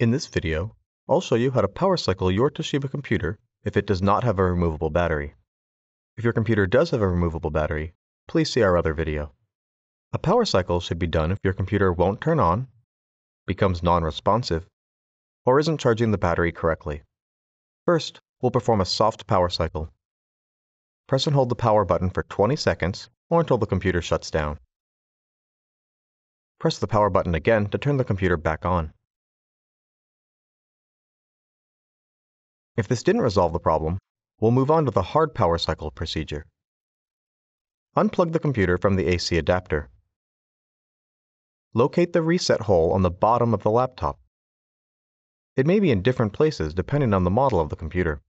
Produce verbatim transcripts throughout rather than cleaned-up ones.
In this video, I'll show you how to power cycle your Toshiba computer if it does not have a removable battery. If your computer does have a removable battery, please see our other video. A power cycle should be done if your computer won't turn on, becomes non-responsive, or isn't charging the battery correctly. First, we'll perform a soft power cycle. Press and hold the power button for twenty seconds or until the computer shuts down. Press the power button again to turn the computer back on. If this didn't resolve the problem, we'll move on to the hard power cycle procedure. Unplug the computer from the A C adapter. Locate the reset hole on the bottom of the laptop. It may be in different places depending on the model of the computer.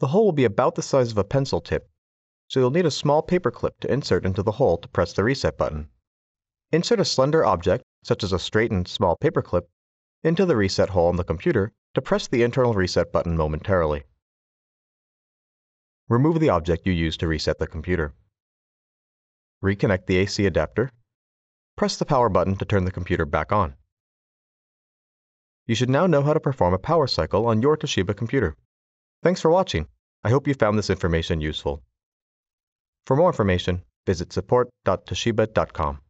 The hole will be about the size of a pencil tip, so you'll need a small paper clip to insert into the hole to press the reset button. Insert a slender object, such as a straightened small paper clip, into the reset hole on the computer to press the internal reset button momentarily. Remove the object you used to reset the computer. Reconnect the A C adapter. Press the power button to turn the computer back on. You should now know how to perform a power cycle on your Toshiba computer. Thanks for watching. I hope you found this information useful. For more information, visit support dot toshiba dot com.